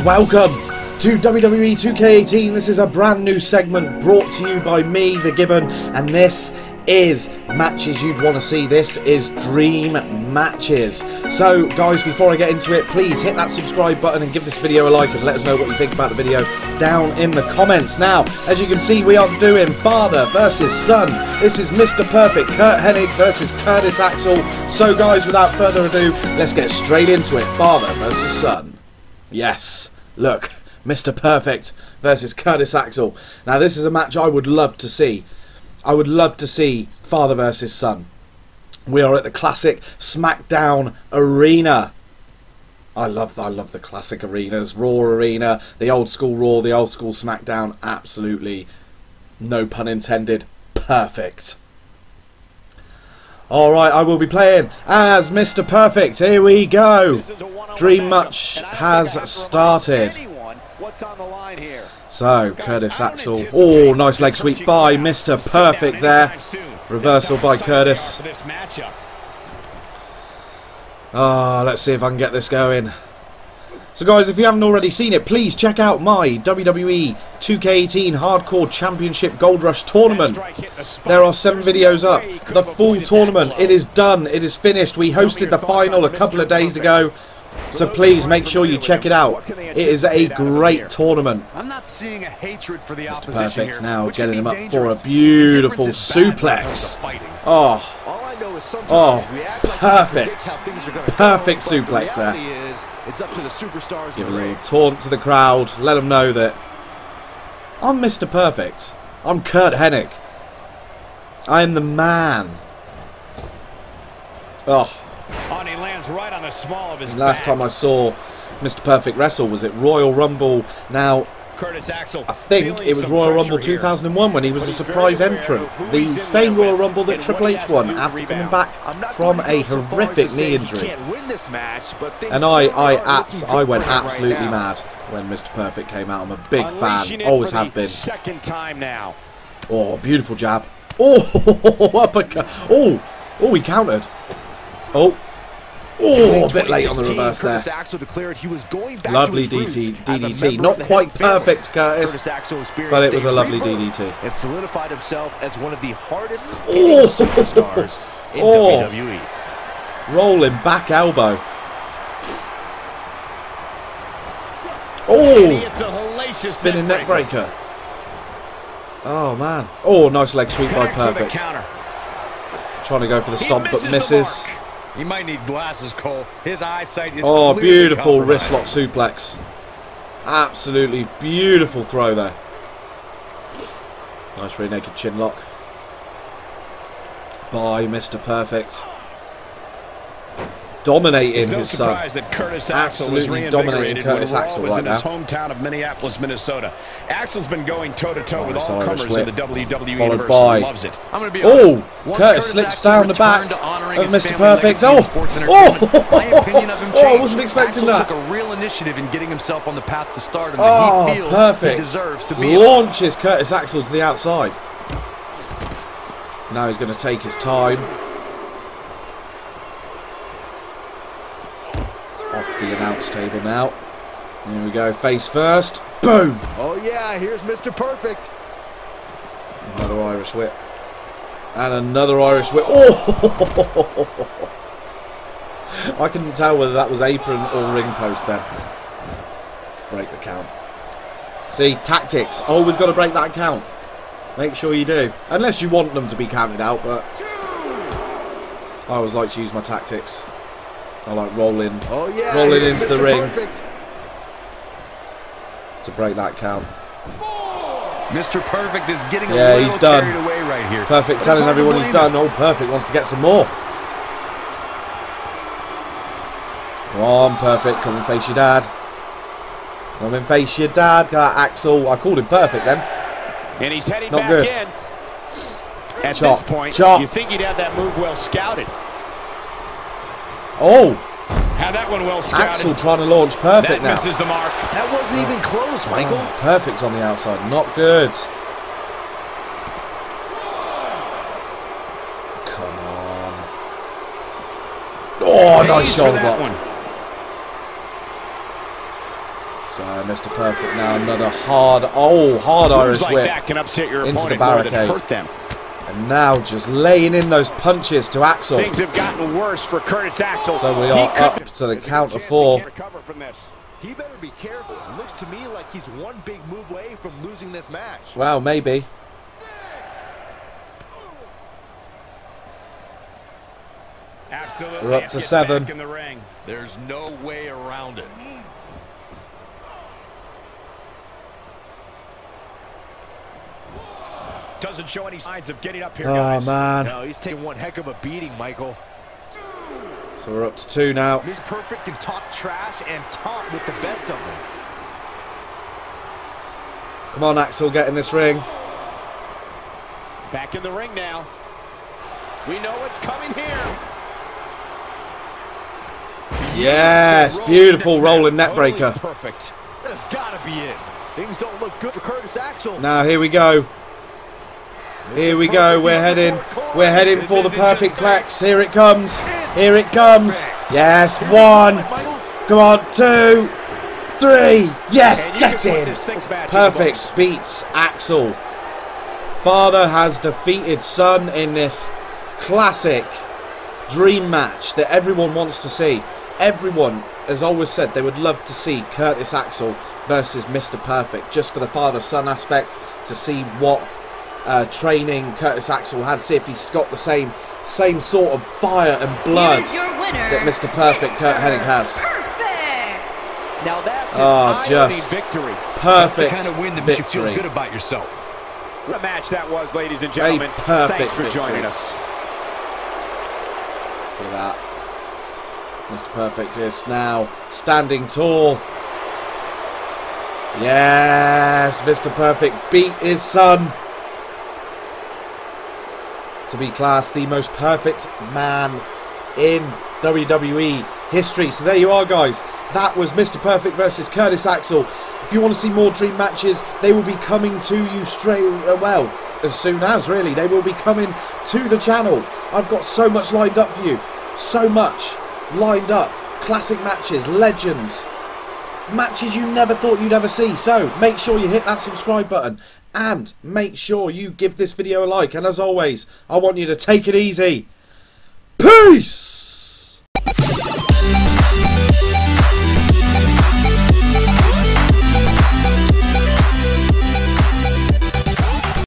Yes, welcome to WWE 2K18. This is a brand new segment brought to you by me, The Gibbon, and this is matches you'd want to see. This is dream matches. So guys, before I get into it, please hit that subscribe button and give this video a like, and let us know what you think about the video down in the comments. Now, as you can see, we are doing father versus son. This is Mr. Perfect, Kurt Hennig versus Curtis Axel. So guys, without further ado, let's get straight into it. Father versus son. Yes, look, Mr. Perfect versus Curtis Axel. Now this is a match I would love to see. I would love to see father versus son. We are at the classic Smackdown Arena. I love the classic arenas. Raw Arena, the old school Raw, the old school Smackdown. Absolutely, no pun intended, perfect. Alright, I will be playing as Mr. Perfect. Here we go. Dream match has started. What's on the line here? So, Curtis Axel. Oh, nice leg sweep by Mr. Perfect there. Reversal by Curtis. Ah, let's see if I can get this going. So, guys, if you haven't already seen it, please check out my WWE 2K18 Hardcore Championship Gold Rush Tournament. There are 7 videos up. The full tournament. It is done. It is finished. We hosted the final a couple of days ago. So please make sure you check it out. It is a great tournament. I'm not seeing a hatred for the opposition. Mr. Perfect now getting him up for a beautiful suplex. Oh. Oh, perfect. Perfect suplex there. Give a little taunt to the crowd. Let them know that I'm Mr. Perfect. I'm Kurt Hennig. I am the man. Oh. And he lands right on the small of his back. Last time I saw Mr. Perfect wrestle was at Royal Rumble. Now, Curtis Axel, I think it was Royal Rumble 2001 when he was a surprise entrant. The same Royal Rumble that Triple H won after coming back from a horrific knee injury. And I went absolutely mad when Mr. Perfect came out. I'm a big fan, always have been. Second time now. Oh, beautiful jab. Oh, uppercut. Oh, he countered. Oh, a bit late on the reverse there. Lovely DDT. Not quite perfect, Curtis, but it was a lovely DDT. And solidified himself as one of the hardest superstars in WWE. Rolling back elbow. Oh, spinning neck breaker. Oh man. Oh, nice leg sweep by Perfect. Trying to go for the stomp, but misses. You might need glasses, Cole. His eyesight is completely beautiful wrist lock suplex. Absolutely beautiful throw there. Nice rear naked chin lock by Mr. Perfect. Dominating his son. Absolutely dominating Curtis Axel right now. His hometown of Minneapolis, Minnesota. Axel's been going toe-to-toe with all comers in the WWE universe. Loves it. I'm going to be honest. Curtis slips down the back of Mr. Perfect. Oh, I wasn't expecting that. Took a real initiative in getting himself on the path to stardom. Oh, Perfect. Launches Curtis Axel to the outside. Now he's going to take his time. The announce table now. Here we go, face first. Boom! Oh yeah, here's Mr. Perfect. Another Irish whip. And another Irish whip. Oh! I couldn't tell whether that was apron or ring post then. Break the count. See, tactics. Always got to break that count. Make sure you do. Unless you want them to be counted out, but I always like to use my tactics. I like rolling, rolling into the ring to break that count. Mr. Perfect is getting a little he's done. Carried away right here. Perfect telling everyone he's done. Oh, Perfect wants to get some more. Come on, Perfect, come and face your dad. Come and face your dad, Axel. I called him Perfect then. And he's heading back in. At this point, you think he'd have that move well scouted. Oh, had that one well scouted. Axel trying to launch Perfect now. Misses the mark. That wasn't even close, Michael. Oh, Perfect's on the outside. Not good. Come on. Oh, nice shoulder block. So Mr. Perfect now another hard Irish whip like that can upset your into the barricade. Hurt them. And now just laying in those punches to Axel. Things have gotten worse for Curtis Axel. So we are up to the count of four. He better be careful. It looks to me like he's one big move away from losing this match. Well, maybe. Absolutely. We're up to seven. In the ring. There's no way around it. Doesn't show any signs of getting up here, guys. Oh, man. No, he's taking one heck of a beating, Michael. So we're up to two now. He's Perfect to talk trash and talk with the best of them. Come on, Axel, get in this ring. Back in the ring now. We know what's coming here. Yes, beautiful rolling net breaker. Perfect. That's got to be it. Things don't look good for Curtis Axel. Now, here we go. Here we go, we're heading for the Perfectplex. Here it comes, here it comes. Yes, one, come on, two, three, yes, get in. Perfect beats Axel. Father has defeated son in this classic dream match that everyone wants to see. Everyone has always said they would love to see Curtis Axel versus Mr. Perfect, just for the father-son aspect, to see what training Curtis Axel had, see if he's got the same sort of fire and blood that Mr. Perfect Kurt Hennig has. Perfect. Now that's an just victory. Perfect. That's the kind of win that makes you feel good about yourself. What a match that was, ladies and gentlemen. Thanks for joining us. Look at that. Mr. Perfect is now standing tall. Yes, Mr. Perfect beat his son. To be classed the most perfect man in WWE history. So there you are, guys. That was Mr. Perfect versus Curtis Axel. If you want to see more dream matches, they will be coming to you straight as soon as, really. They will be coming to the channel. I've got so much lined up for you. So much lined up. Classic matches, legends, matches you never thought you'd ever see. So make sure you hit that subscribe button. And make sure you give this video a like. And as always, I want you to take it easy. Peace!